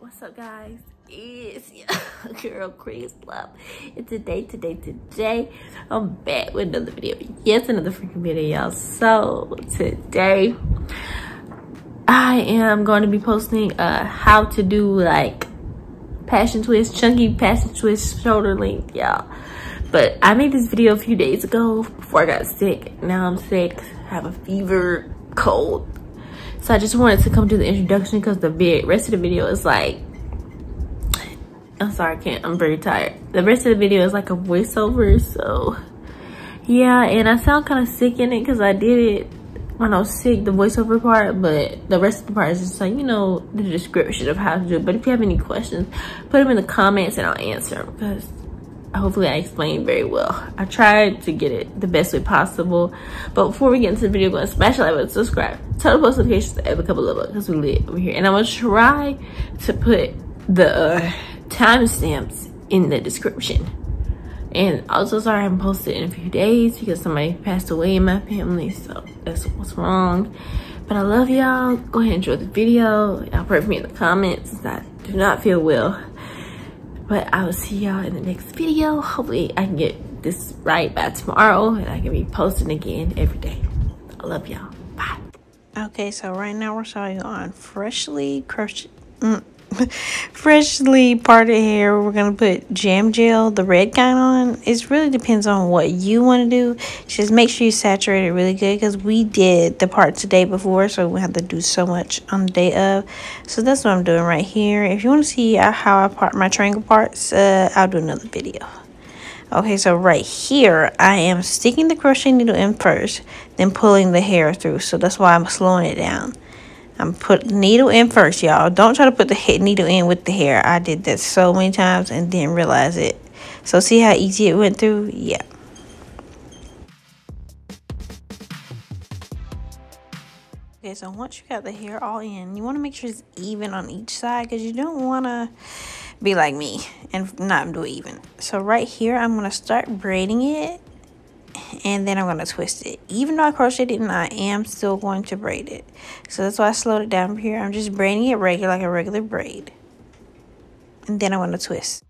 What's up, guys? It's your girl Chris Love, and today I'm back with another video. Yes, another freaking video, y'all. So today I am going to be posting how to do like passion twist, chunky passion twist shoulder length, y'all. But I made this video a few days ago before I got sick. Now I'm sick, I have a fever, cold. So I just wanted to come to the introduction because the rest of the video is like, I'm sorry, I can't, I'm very tired. The rest of the video is like a voiceover, so yeah. And I sound kind of sick in it because I did it when I was sick, the voiceover part, but the rest of the part is just like, you know, the description of how to do it. But if you have any questions, put them in the comments and I'll answer them because hopefully I explained very well. I tried to get it the best way possible. But before we get into the video, go and smash that like button, subscribe, turn on post notifications every couple of because we live over here. And I'm gonna try to put the timestamps in the description. And also, sorry I haven't posted in a few days because somebody passed away in my family, so that's what's wrong. But I love y'all. Go ahead and enjoy the video. Y'all pray for me in the comments since I do not feel well. But I will see y'all in the next video. Hopefully I can get this right by tomorrow and I can be posting again every day. I love y'all. Bye. Okay, so right now we're starting on freshly parted hair. We're going to put jam gel, the red kind, on. It really depends on what you want to do. Just make sure you saturate it really good because we did the parts the day before, so we have to do so much on the day of. So that's what I'm doing right here. If you want to see how I part my triangle parts, I'll do another video. Okay, so right here I am sticking the crochet needle in first, then pulling the hair through. So that's why I'm slowing it down. I'm putting the needle in first, y'all. Don't try to put the needle in with the hair. I did that so many times and didn't realize it. So see how easy it went through? Yeah. Okay, so once you got the hair all in, you want to make sure it's even on each side because you don't want to be like me and not do it even. So right here, I'm going to start braiding it and then I'm going to twist it. Even though I crocheted it, I am still going to braid it. So that's why I slowed it down here. I'm just braiding it regular, like a regular braid. And then I'm going to twist.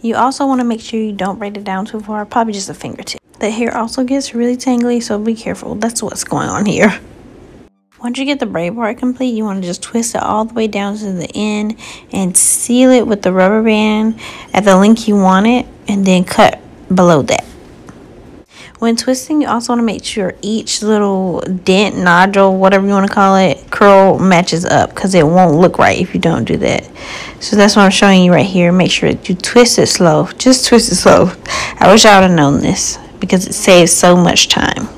You also want to make sure you don't braid it down too far, probably just a fingertip. The hair also gets really tangly, so be careful. That's what's going on here. Once you get the braid part complete, you want to just twist it all the way down to the end and seal it with the rubber band at the length you want it and then cut below that. When twisting, you also want to make sure each little dent, nodule, whatever you want to call it, curl matches up because it won't look right if you don't do that. So that's what I'm showing you right here. Make sure that you twist it slow. Just twist it slow. I wish I would have known this because it saves so much time.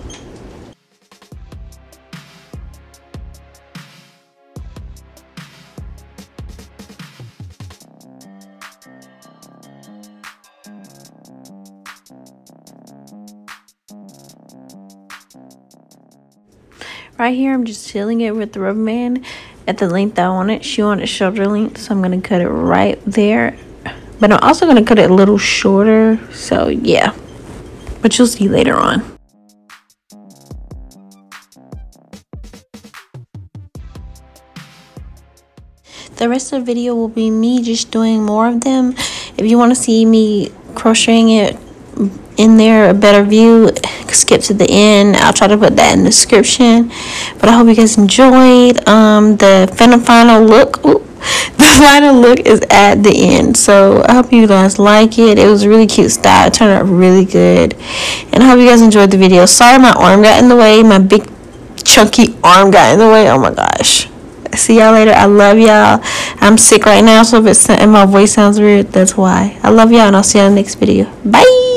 Right here, I'm just sealing it with the rubber band at the length I want it. She wanted shoulder length, so I'm going to cut it right there. But I'm also going to cut it a little shorter, so yeah. But you'll see later on. The rest of the video will be me just doing more of them. If you want to see me crocheting it in there, a better view, skip to the end. I'll try to put that in the description, but I hope you guys enjoyed. The final look, the final look is at the end, so I hope you guys like it. It was a really cute style, it turned out really good, and I hope you guys enjoyed the video. Sorry my arm got in the way, my big chunky arm got in the way. Oh my gosh. See y'all later. I love y'all. I'm sick right now, so if it's and my voice sounds weird, that's why. I love y'all, and I'll see y'all in the next video. Bye.